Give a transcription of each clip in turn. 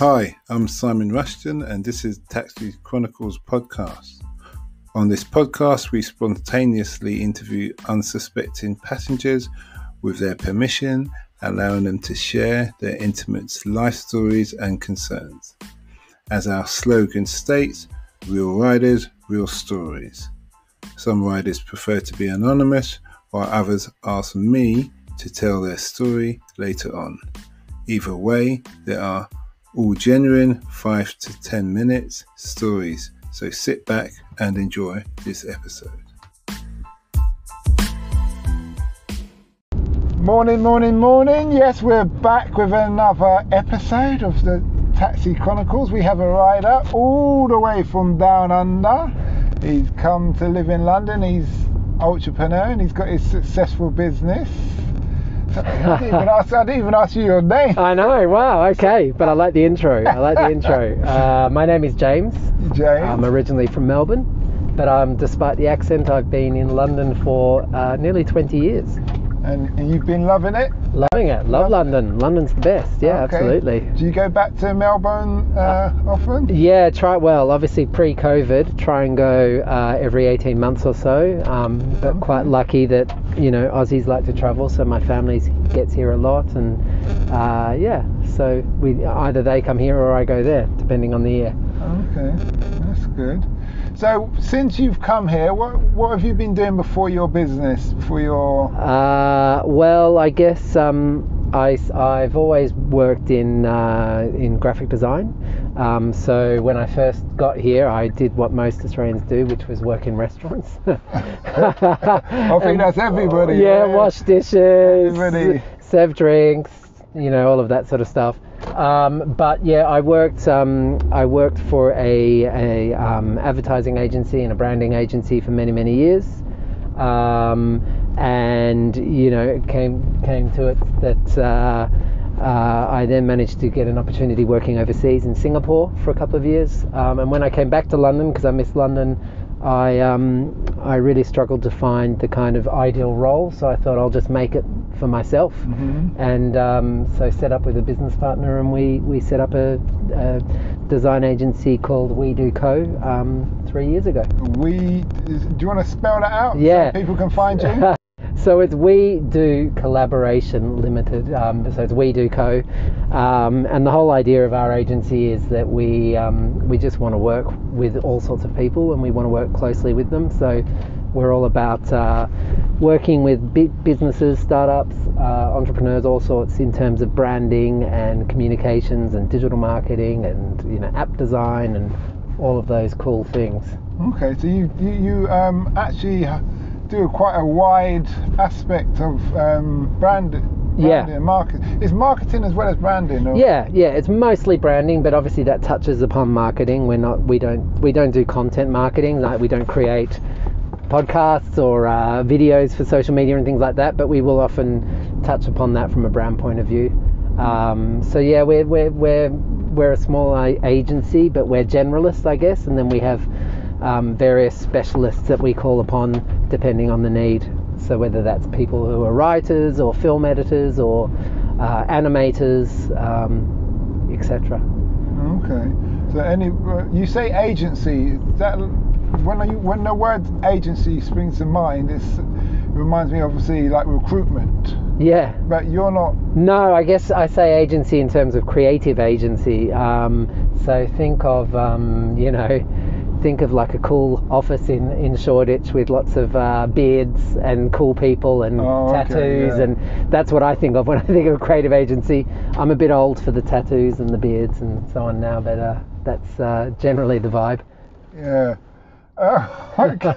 Hi, I'm Simon Rushton and this is Taxi Chronicles podcast. On this podcast, we spontaneously interview unsuspecting passengers with their permission, allowing them to share their intimate life stories and concerns. As our slogan states, real riders, real stories. Some riders prefer to be anonymous, while others ask me to tell their story later on. Either way, there are all genuine 5 to 10 minutes stories, so sit back and enjoy this episode. Morning. Yes, we're back with another episode of the Taxi Chronicles. We have a rider all the way from down under. He's come to live in London. He's an entrepreneur and he's got his successful business. I didn't even ask you your name. I know, wow, okay. But I like the intro. My name is James. I'm originally from Melbourne, but despite the accent, I've been in London for nearly 20 years. And you've been loving it? Loving it. Love London. London's the best. Yeah, okay. Absolutely. Do you go back to Melbourne often? Yeah, obviously pre-COVID, try and go every 18 months or so. But quite lucky that, you know, Aussies like to travel, so my family gets here a lot. And so either they come here or I go there, depending on the year. Okay, that's good. So since you've come here, what have you been doing before your business? I've always worked in graphic design. So when I first got here, I did what most Australians do, which was work in restaurants. I think that's everybody. Yeah, right? Wash dishes, everybody. Serve drinks, you know, all of that sort of stuff. I worked for a advertising agency and a branding agency for many years, and you know, it came to it that I then managed to get an opportunity working overseas in Singapore for a couple of years, and when I came back to London, because I missed London, I really struggled to find the kind of ideal role, so I thought I'll just make it for myself. Mm-hmm. And so set up with a business partner, and we set up a design agency called WeDoCo 3 years ago. Do you want to spell that out? Yeah. So people can find you? So it's We Do Collaboration Limited, so it's WeDoCo, and the whole idea of our agency is that we just want to work with all sorts of people and we want to work closely with them, so we're all about working with big businesses, startups, entrepreneurs, all sorts, in terms of branding and communications and digital marketing and, you know, app design and all of those cool things. Okay, so you actually do quite a wide aspect of branding and marketing. Is marketing as well as branding? Or? Yeah, it's mostly branding, but obviously that touches upon marketing. We don't do content marketing, like we don't create podcasts or videos for social media and things like that, but we will often touch upon that from a brand point of view. We're a small agency, but we're generalists, I guess, and then we have various specialists that we call upon depending on the need. So whether that's people who are writers or film editors or animators, etc. Okay. So you say agency, that. When the word agency springs to mind, it reminds me obviously like recruitment. Yeah. But you're not. No, I guess I say agency in terms of creative agency. So think of like a cool office in Shoreditch with lots of beards and cool people and tattoos, and that's what I think of when I think of creative agency. I'm a bit old for the tattoos and the beards and so on now, but that's generally the vibe. Yeah. Okay.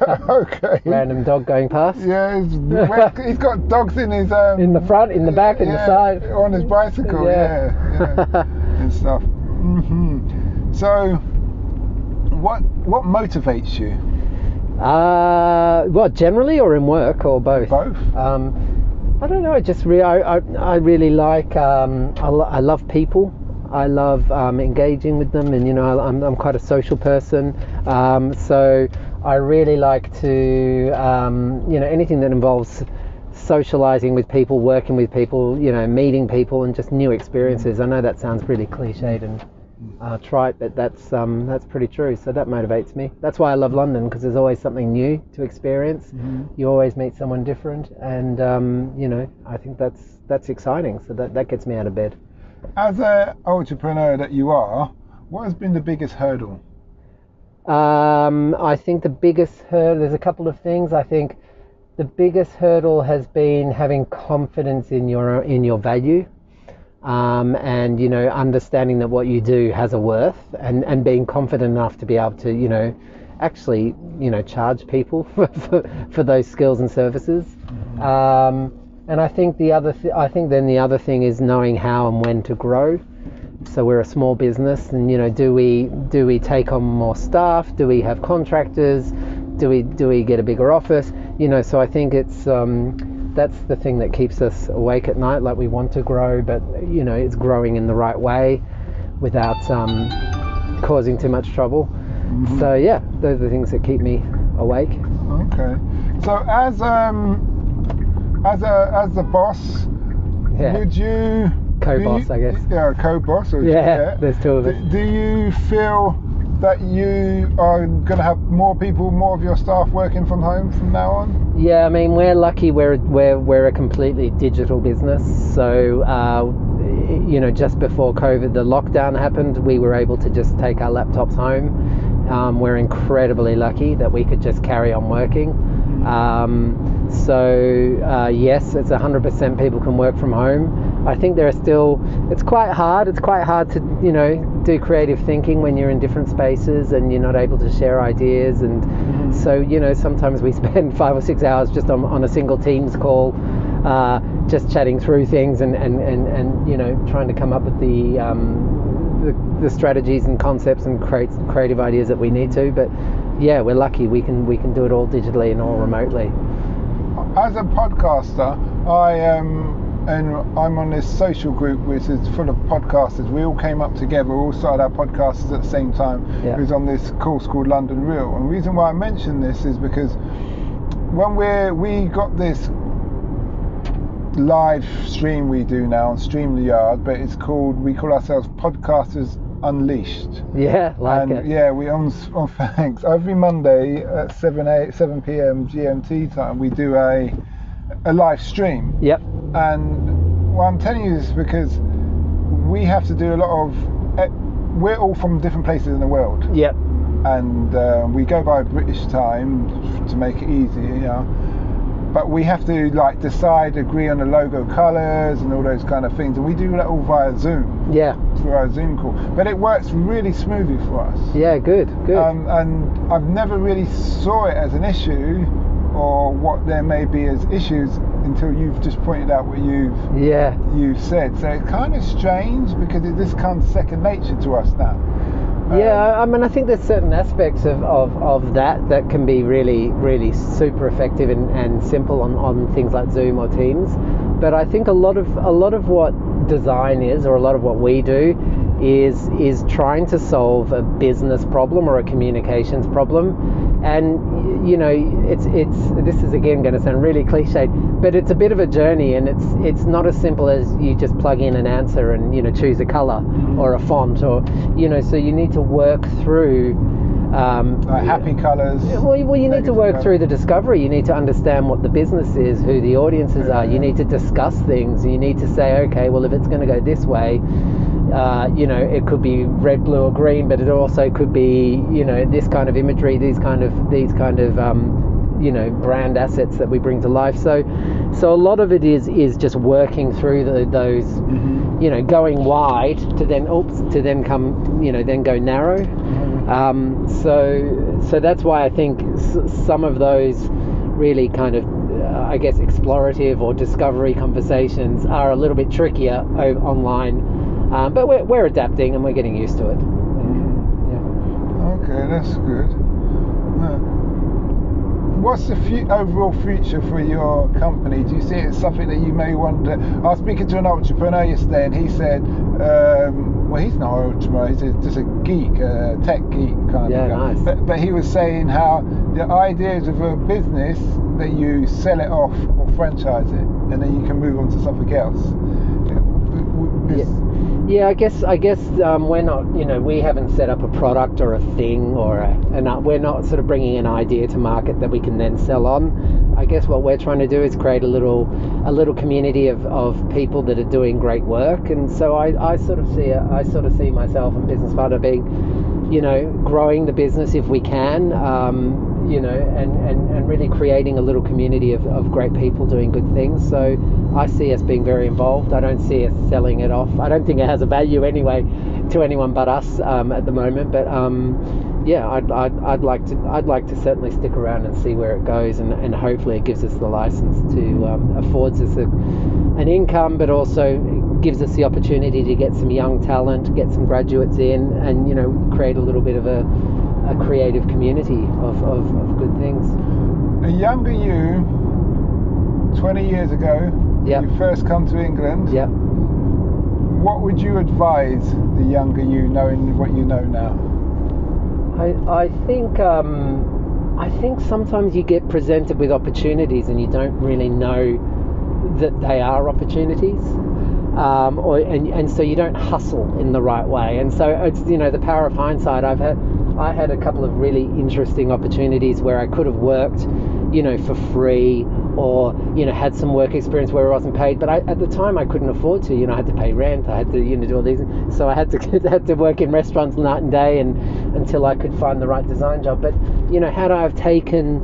Random dog going past. Yeah, he's got dogs in his in the front, in the back, in the side. On his bicycle, and stuff. Mm-hmm. So, what motivates you? What, generally or in work or both? Both. I don't know. I really like. I love people. I love engaging with them, and you know, I'm quite a social person, so I really like to anything that involves socializing with people, working with people, you know, meeting people, and just new experiences. I know that sounds really cliched and trite, but that's pretty true. So that motivates me. That's why I love London, because there's always something new to experience. Mm-hmm. You always meet someone different, and you know, I think that's exciting. So that gets me out of bed. As an entrepreneur that you are, what has been the biggest hurdle? I think the biggest hurdle, there's a couple of things. I think the biggest hurdle has been having confidence in your value. And you know, understanding that what you do has a worth, and being confident enough to be able to, you know, actually, you know, charge people for those skills and services. Mm-hmm. And I think the other thing is knowing how and when to grow. So we're a small business, and you know, do we take on more staff? Do we have contractors? Do we get a bigger office? You know, so I think it's that's the thing that keeps us awake at night. Like, we want to grow, but you know, it's growing in the right way without causing too much trouble. Mm-hmm. So yeah, those are the things that keep me awake. Okay. So as a boss, yeah. Would you co-boss? I guess. Yeah, co-boss. Or yeah. There's two of us. Do you feel that you are going to have more people, more of your staff working from home from now on? Yeah, I mean, we're lucky. We're a completely digital business. So, you know, just before COVID, the lockdown happened, we were able to just take our laptops home. We're incredibly lucky that we could just carry on working. Yes, it's 100% people can work from home. I think there are still, it's quite hard to, you know, do creative thinking when you're in different spaces and you're not able to share ideas, and mm-hmm. So, you know, sometimes we spend 5 or 6 hours just on a single Teams call, just chatting through things and you know, trying to come up with the strategies and concepts and create creative ideas that we need to. But yeah, we're lucky we can do it all digitally and all remotely. As a podcaster, I am and I'm on this social group which is full of podcasters. We all came up together, all started our podcasts at the same time. Yeah. It was on this course called London Real. And the reason why I mention this is because when we got this live stream we do now on StreamYard, but it's called, we call ourselves Podcasters Unleashed. Yeah, like, and it. Yeah, we on thanks. Every Monday at 7 p.m. GMT time, we do a live stream. Yep. And why I'm telling you this is because we have to do a lot of, we're all from different places in the world. Yep. And we go by British time to make it easy, you know. But we have to like decide, agree on the logo colours and all those kind of things. And we do that all via Zoom. Yeah. Through our Zoom call. But it works really smoothly for us. Yeah, good. And I've never really saw it as an issue, or what there may be as issues, until you've just pointed out what you've said. So it's kind of strange because this comes second nature to us now. Yeah, I mean, I think there's certain aspects of that can be really, really super effective and simple on things like Zoom or Teams. But I think a lot of what design is, or a lot of what we do, is trying to solve a business problem or a communications problem. And you know, it's this is again going to sound really cliched, but it's a bit of a journey, and it's not as simple as you just plug in an answer and, you know, choose a color or a font, or, you know, so you need to work through happy colors. Well, you need to work through the discovery. You need to understand what the business is, who the audiences are. You need to discuss things. You need to say, okay, well, if it's going to go this way, you know, it could be red, blue, or green, but it also could be, you know, this kind of imagery, these kind of you know, brand assets that we bring to life. So a lot of it is just working through those, mm-hmm. you know, going wide to then come, you know, then go narrow. Mm-hmm. So that's why I think some of those really kind of, I guess, explorative or discovery conversations are a little bit trickier online. But we're adapting and we're getting used to it. Yeah. Okay, that's good. What's the overall future for your company? Do you see it as something that you may want to... I was speaking to an entrepreneur yesterday, and he said, well, he's not an entrepreneur, he's just a geek, a tech geek kind of guy. Nice. But he was saying how the idea is of a business that you sell it off or franchise it, and then you can move on to something else. Yeah. Yeah, I guess we're not, we haven't set up a product or a thing or we're not sort of bringing an idea to market that we can then sell on. I guess what we're trying to do is create a little community of people that are doing great work, and so I sort of see myself and business partner being, growing the business if we can, and really creating a little community of great people doing good things. So I see us being very involved. I don't see us selling it off. I don't think it has a value anyway to anyone but us at the moment. But I'd like to certainly stick around and see where it goes, and hopefully it gives us the license to affords us an income, but also gives us the opportunity to get some young talent, get some graduates in, and create a little bit of a creative community of good things. A younger you, 20 years ago, yep. You first come to England. Yep. What would you advise the younger you, knowing what you know now? I think sometimes you get presented with opportunities and you don't really know that they are opportunities. And so you don't hustle in the right way. And so it's, the power of hindsight. I had a couple of really interesting opportunities where I could have worked, for free, or, had some work experience where I wasn't paid. But at the time I couldn't afford to, I had to pay rent, I had to, do all these. So I had to work in restaurants night and day and until I could find the right design job. But, had I have taken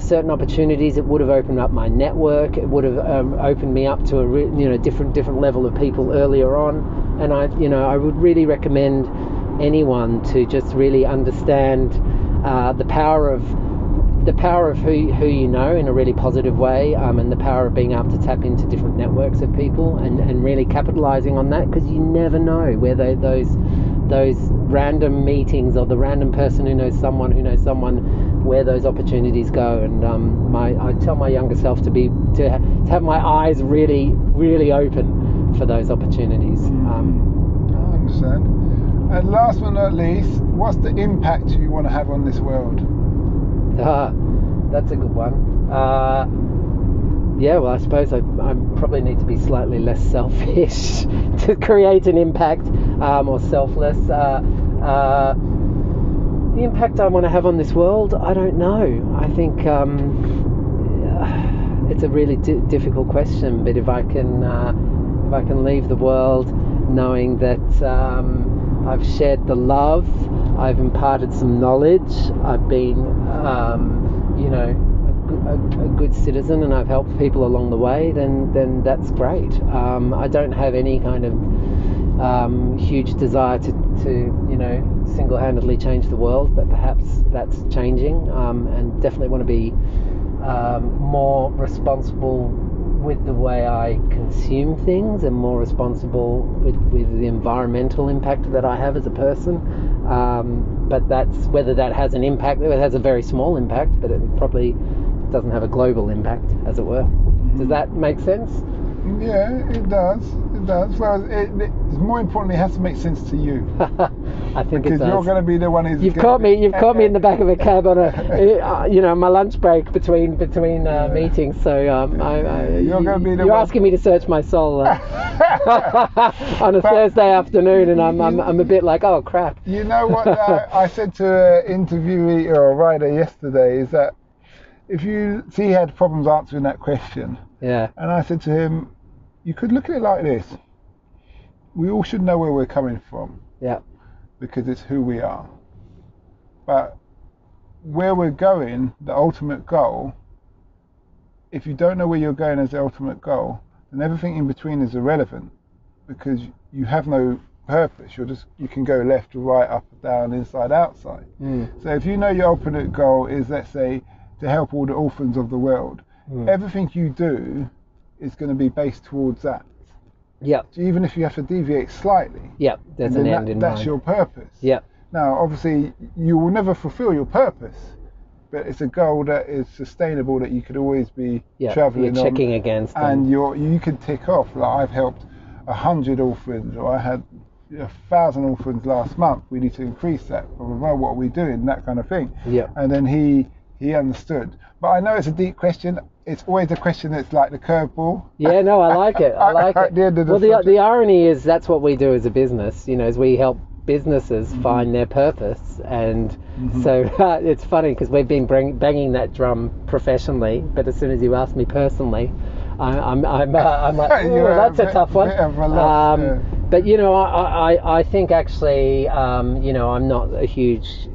certain opportunities, it would have opened up my network. It would have opened me up to a different level of people earlier on. And I would really recommend anyone to just really understand the power of who you know in a really positive way, and the power of being able to tap into different networks of people and really capitalizing on that, because you never know whether those random meetings or the random person who knows someone, where those opportunities go. And I tell my younger self to have my eyes really, really open for those opportunities. I understand. And last but not least, what's the impact you want to have on this world? That's a good one. I suppose I probably need to be slightly less selfish to create an impact, or selfless. The impact I want to have on this world, I don't know. I think it's a really difficult question, but if I can leave the world knowing that I've shared the love, I've imparted some knowledge, I've been, a good citizen, and I've helped people along the way, then that's great. I don't have any kind of huge desire to single-handedly change the world, but perhaps that's changing, and definitely want to be more responsible with the way I consume things, and more responsible with the environmental impact that I have as a person. But that's whether that has an impact. It has a very small impact, but it probably doesn't have a global impact, as it were. Mm-hmm. Does that make sense? Yeah, it does. It does. Well, more importantly, it has to make sense to you. I think because it does. You're going to be the one who's. You've caught me in the back of a cab on my lunch break between meetings. So you're asking me to search my soul on a Thursday afternoon, and I'm a bit like, oh crap. You know what I said to an interviewee or a writer yesterday is that. He had problems answering that question. Yeah. And I said to him, you could look at it like this. We all should know where we're coming from. Yeah. Because it's who we are. But where we're going, the ultimate goal, if you don't know where you're going as the ultimate goal, then everything in between is irrelevant, because you have no purpose. You can go left, right, up, down, inside, outside. Mm. So if you know your ultimate goal is, let's say, to help all the orphans of the world. Mm. Everything you do is going to be based towards that. Yeah. So even if you have to deviate slightly. Yeah, there's an end in mind. That's your purpose. Yeah. Now, obviously, you will never fulfill your purpose, but it's a goal that is sustainable that you could always be traveling on. You're checking against them. And you can tick off, like I've helped 100 orphans, or I had 1,000 orphans last month. We need to increase that. Well, what are we doing? That kind of thing. Yeah. And then he understood. But I know it's a deep question. It's always a question that's like the curveball. Yeah, no, I like it. I like it. The irony is that's what we do as a business, you know, is we help businesses find their purpose. And so it's funny because we've been banging that drum professionally, but as soon as you ask me personally, I'm like, that's a tough one. But, you know, I think actually, you know, I'm not a huge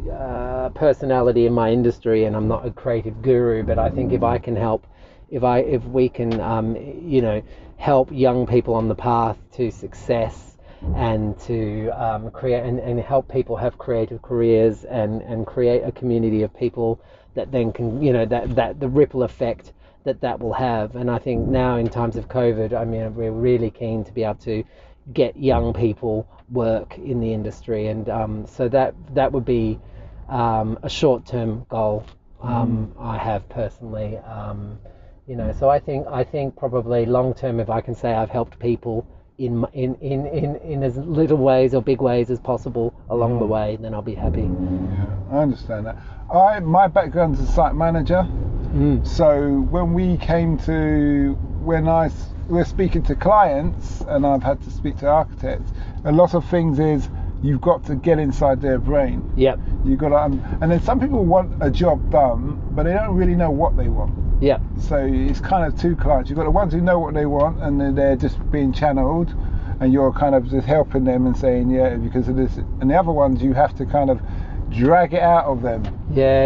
personality in my industry and I'm not a creative guru, but I think if I can help, if we can, you know, help young people on the path to success, and to create and help people have creative careers and create a community of people that then can, you know, that the ripple effect that will have. And I think now in times of COVID, I mean, we're really keen to be able to get young people work in the industry. And so that would be a short-term goal I have personally. You know, so I think probably long-term, if I can say I've helped people in as little ways or big ways as possible along the way, then I'll be happy. Yeah, I understand that. My background's a site manager, so when we're speaking to clients, and I've had to speak to architects, a lot of things is you've got to get inside their brain. Yep. You've got to, and then some people want a job done, but they don't really know what they want. Yeah. So it's kind of two clients. You've got the ones who know what they want and then they're just being channeled and you're kind of just helping them and saying, yeah, because of this. And the other ones you have to kind of drag it out of them. Yeah.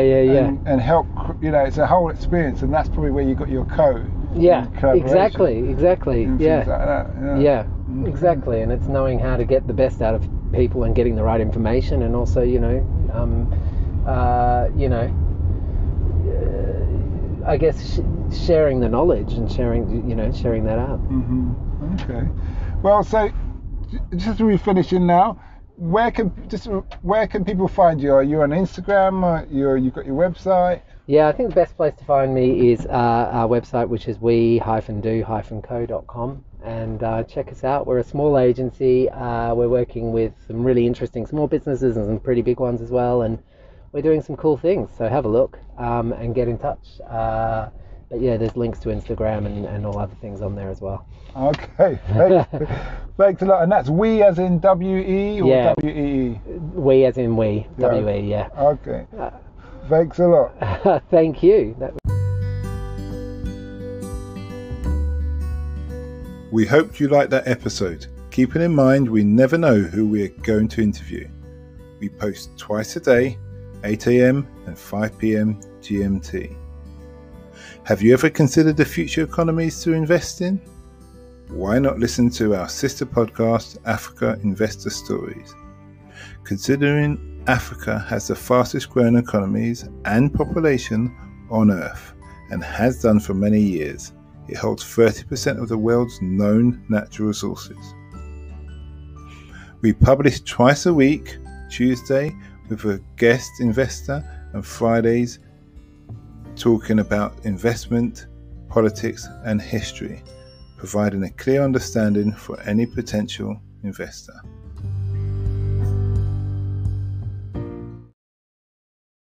And help, you know, it's a whole experience, and that's probably where you got your code. Yeah, exactly. And yeah. Things like that. Yeah, exactly. And it's knowing how to get the best out of people and getting the right information, and also, you know, I guess sharing the knowledge and sharing that out. Okay. Well, so just to be finishing now, where can people find you? Are you on Instagram? You've got your website? Yeah, I think the best place to find me is our website, which is we-do-co.com, and check us out. We're a small agency. We're working with some really interesting small businesses and some pretty big ones as well, and we're doing some cool things, so have a look and get in touch. But yeah, there's links to Instagram and all other things on there as well. Okay, thanks a lot. And that's we as in W-E or W-E-E? We as in we, yeah. W-E, yeah. Okay, thanks a lot. Thank you. We hoped you liked that episode, keeping in mind we never know who we're going to interview. We post twice a day, 8 a.m. and 5 p.m. GMT. Have you ever considered the future economies to invest in? Why not listen to our sister podcast, Africa Investor Stories? Considering Africa has the fastest growing economies and population on Earth, and has done for many years, it holds 30% of the world's known natural resources. We publish twice a week, Tuesday, with a guest investor, and Fridays talking about investment, politics and history, providing a clear understanding for any potential investor.